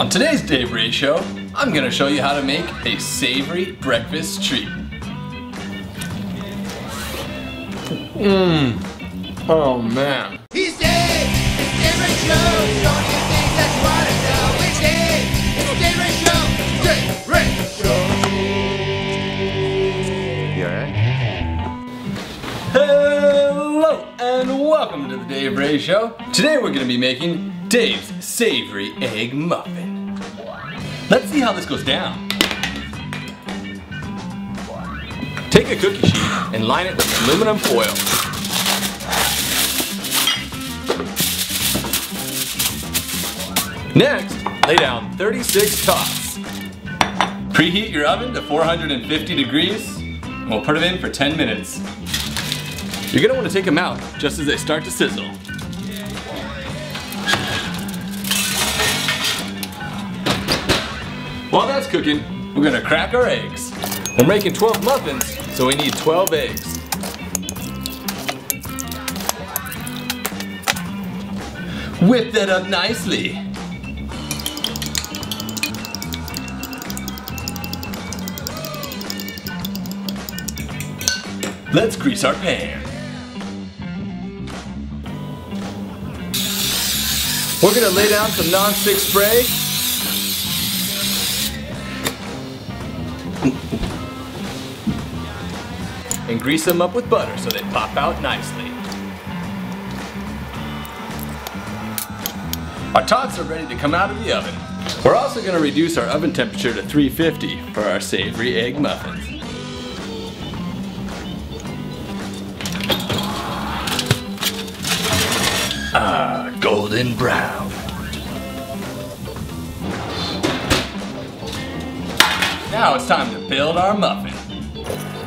On today's Dave Ray Show, I'm going to show you how to make a savory breakfast treat. Oh man. He's Dave! It's Dave Ray Show! Don't you think that's what I know? It's Dave! It's Dave Ray Show! Dave Ray Show! You alright? Hello and welcome to the Dave Ray Show. Today we're going to be making Dave's Savory Egg Muffin. Let's see how this goes down. Take a cookie sheet and line it with aluminum foil. Next, lay down 36 tots. Preheat your oven to 450 degrees and we'll put them in for 10 minutes. You're gonna want to take them out just as they start to sizzle. While that's cooking, we're gonna crack our eggs. We're making 12 muffins, so we need 12 eggs. Whip that up nicely. Let's grease our pan. We're gonna lay down some non-stick spray. And grease them up with butter so they pop out nicely. Our tots are ready to come out of the oven. We're also going to reduce our oven temperature to 350 for our savory egg muffins. Ah, golden brown. Now it's time to build our muffin.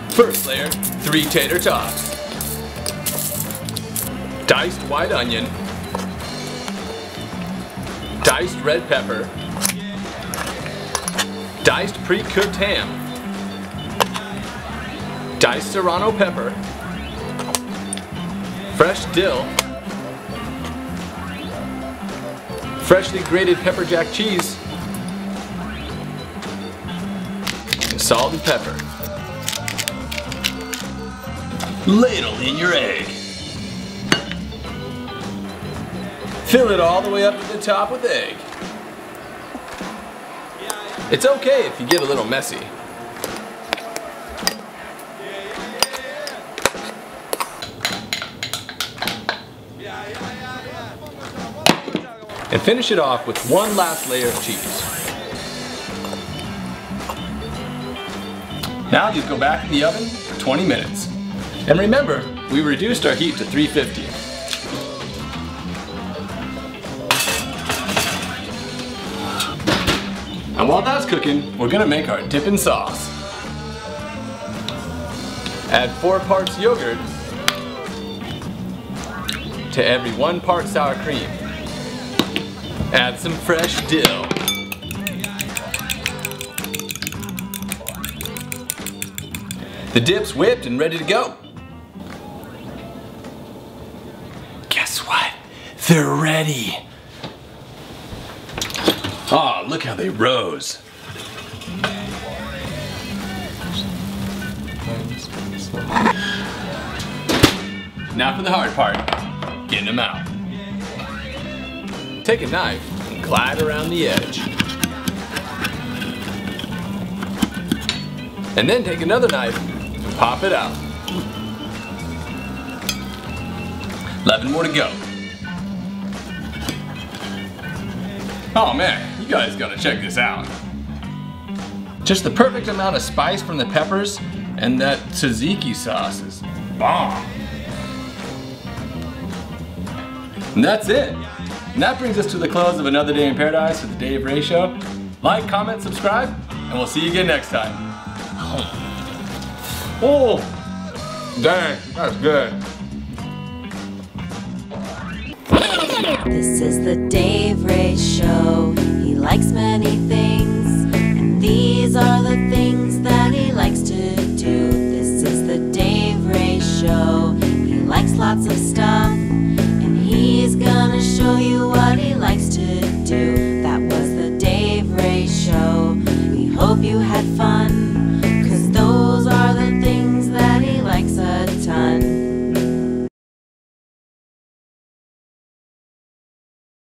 First layer, 3 tater tots, diced white onion, diced red pepper, diced pre-cooked ham, diced serrano pepper, fresh dill, freshly grated pepper jack cheese, and salt and pepper. Ladle in your egg. Fill it all the way up to the top with egg. It's okay if you get a little messy. And finish it off with one last layer of cheese. Now you go back in the oven for 20 minutes. And remember, we reduced our heat to 350. And while that's cooking, we're gonna make our dipping sauce. Add 4 parts yogurt to every 1 part sour cream. Add some fresh dill. The dip's whipped and ready to go. They're ready. Ah, look how they rose. Now for the hard part, getting them out. Take a knife and glide around the edge. And then take another knife and pop it out. 11 more to go. Oh man, you guys gotta check this out. Just the perfect amount of spice from the peppers and that tzatziki sauce is bomb. And that's it. And that brings us to the close of another day in paradise for the Dave Ray Show. Like, comment, subscribe, and we'll see you again next time. Oh, dang, that's good. This is the Dave Ray Show. He likes many things, and these are the things that he likes to do. This is the Dave Ray Show. He likes lots of stuff, and he's gonna show you what he likes to do. That was the Dave Hope you